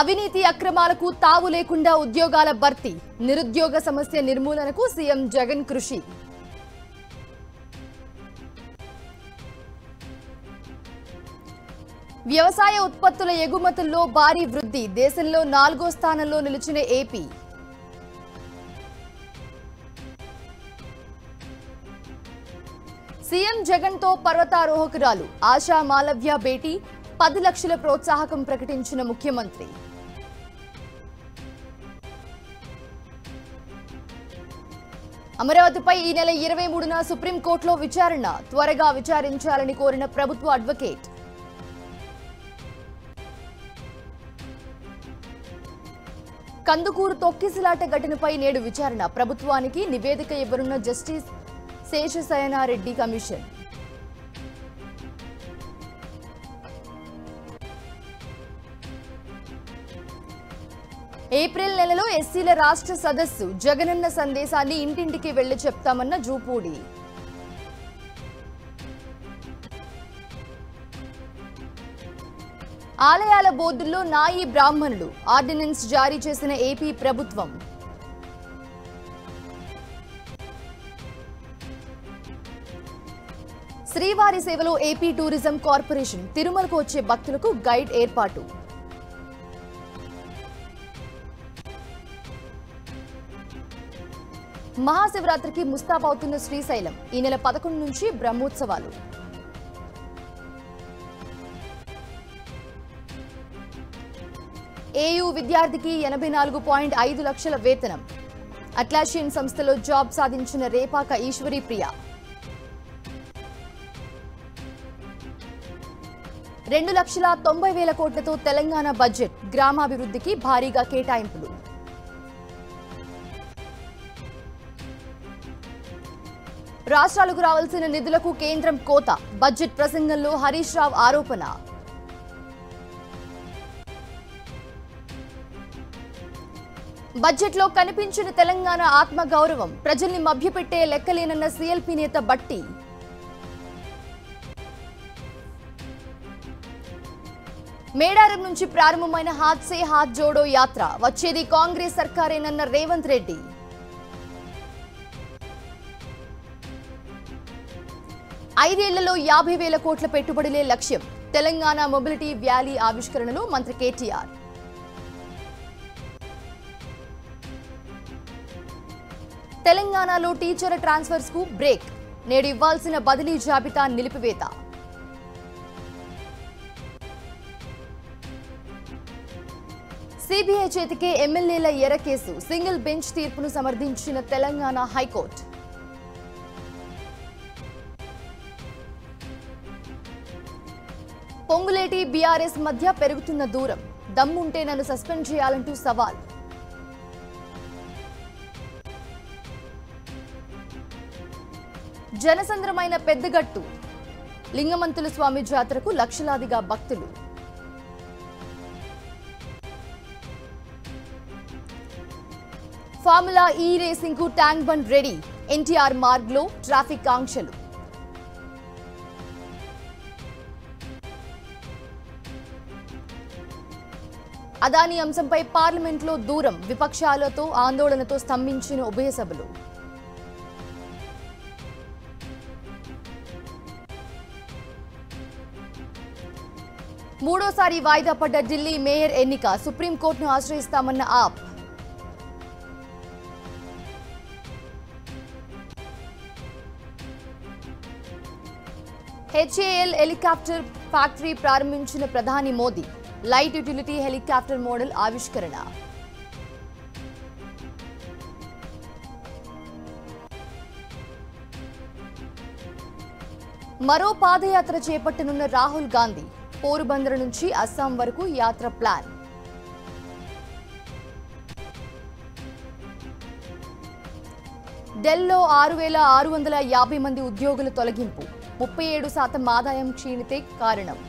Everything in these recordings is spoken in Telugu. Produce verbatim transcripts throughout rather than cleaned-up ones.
అవినీతి అక్రమాలకు తావు లేకుండా ఉద్యోగాల భర్తీ నిరుద్యోగ సమస్య నిర్మూలనకు సీఎం జగన్ కృషి వ్యవసాయ ఉత్పత్తుల ఎగుమతుల్లో భారీ వృద్ధి దేశంలో నాలుగో స్థానంలో నిలిచిన ఏపీ సీఎం జగన్ తో పర్వతారోహకురాలు ఆశా మాలవ్య భేటీ పది లక్షల ప్రోత్సాహకం ప్రకటించిన ముఖ్యమంత్రి అమరావతిపై ఈ నెల ఇరవై మూడున సుప్రీంకోర్టులో విచారణ త్వరగా విచారించాలని కోరిన ప్రభుత్వ అడ్వకేట్ కందుకూరు తొక్కిసలాట ఘటనపై నేడు విచారణ ప్రభుత్వానికి నివేదిక ఇవ్వనున్న జస్టిస్ శేషశయనారెడ్డి కమిషన్ ఏప్రిల్ నెలలో ఎస్సీల రాష్ట్ర సదస్సు జగనన్న సందేశాన్ని ఇంటింటికి వెళ్లి చెప్తామన్న జూపూడి ఆలయాల బోర్డుల్లో నాయీ బ్రాహ్మణులు ఆర్డినెన్స్ జారీ చేసిన ఏపీ ప్రభుత్వం శ్రీవారి సేవలో ఏపీ టూరిజం కార్పొరేషన్ తిరుమలకు వచ్చే భక్తులకు గైడ్ ఏర్పాటు మహాశివరాత్రికి ముస్తాబవుతున్న శ్రీశైలం ఈ నెల పదకొండు నుంచి బ్రహ్మోత్సవాలు ఏయూ విద్యార్థికి ఎనభై నాలుగు పాయింట్ ఐదు లక్షల వేతనం అట్లాషియన్ సంస్థలో జాబ్ సాధించిన రేపాక ఈశ్వరీ ప్రియ రెండు లక్షల తొంభై వేల కోట్లతో తెలంగాణ బడ్జెట్ గ్రామాభివృద్ధికి భారీగా కేటాయింపులు రాష్ట్రాలకు రావాల్సిన నిధులకు కేంద్రం కోత బడ్జెట్ ప్రసంగంలో హరీష్ రావు ఆరోపణ బడ్జెట్లో కనిపించిన తెలంగాణ ఆత్మగౌరవం ప్రజల్ని మభ్యపెట్టే లెక్కలేనన్న సీఎల్పీ నేత బట్టి మేడారం నుంచి ప్రారంభమైన హాత్ సే హాత్ జోడో యాత్ర వచ్చేది కాంగ్రెస్ సర్కారేనన్న రేవంత్ రెడ్డి ఐదేళ్లలో యాభై వేల కోట్ల పెట్టుబడులే లక్ష్యం తెలంగాణ మొబిలిటీ వ్యాలీ ఆవిష్కరణలో మంత్రి కేటీఆర్ తెలంగాణలో టీచర్ ట్రాన్స్ఫర్స్ కు బ్రేక్ నేడు ఇవ్వాల్సిన బదిలీ జాబితా నిలిపివేత సిబిఐ చేతికే ఎమ్మెల్యేల ఎర్ర కేసు సింగిల్ బెంచ్ తీర్పును సమర్థించిన తెలంగాణ హైకోర్టు పొంగులేటి బీఆర్ఎస్ మధ్య పెరుగుతున్న దూరం దమ్ముంటే నన్ను సస్పెండ్ చేయాలంటూ సవాల్ జనసంద్రమైన పెద్దగట్టు లింగమంతుల స్వామి జాతరకు లక్షలాదిగా భక్తులు ఫార్ములా ఈ రేసింగ్ కు ట్యాంక్ బండ్ రెడీ ఎన్టీఆర్ మార్గ్లో ట్రాఫిక్ ఆంక్షలు అదానీ అంశంపై పార్లమెంట్లో దూరం విపక్షాలతో ఆందోళనతో స్తంభించిన ఉభయ సభలు మూడోసారి వాయిదా పడ్డ ఢిల్లీ మేయర్ ఎన్నిక సుప్రీంకోర్టును ఆశ్రయిస్తామన్న ఆప్ హెచ్ఏఎల్ హెలికాప్టర్ ఫ్యాక్టరీ ప్రారంభించిన ప్రధాని Modi light utility helicopter model ఆవిష్కరణ మరో పాదయాత్ర చేపట్టనున్న రాహుల్ గాంధీ పోరుబందర్ నుంచి అస్సాం వరకు యాత్ర ప్లాన్ ఢిల్లీలో ఆరు వేల ఆరు వందల యాభై మంది ఉద్యోగుల తొలగింపు ముప్పై ఏడు శాతం ఆదాయం క్షీణితే కారణం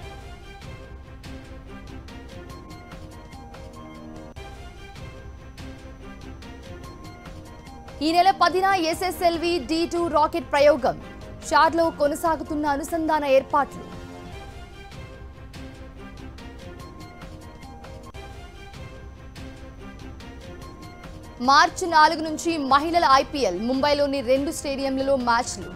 ఈ నెల పదిన ఎస్ఎస్ఎల్వి డి టూ రాకెట్ ప్రయోగం షార్లో కొనసాగుతున్న అనుసంధాన ఏర్పాట్లు మార్చి నాలుగు నుంచి మహిళల ఐపీఎల్ ముంబైలోని రెండు స్టేడియంలలో మ్యాచ్లు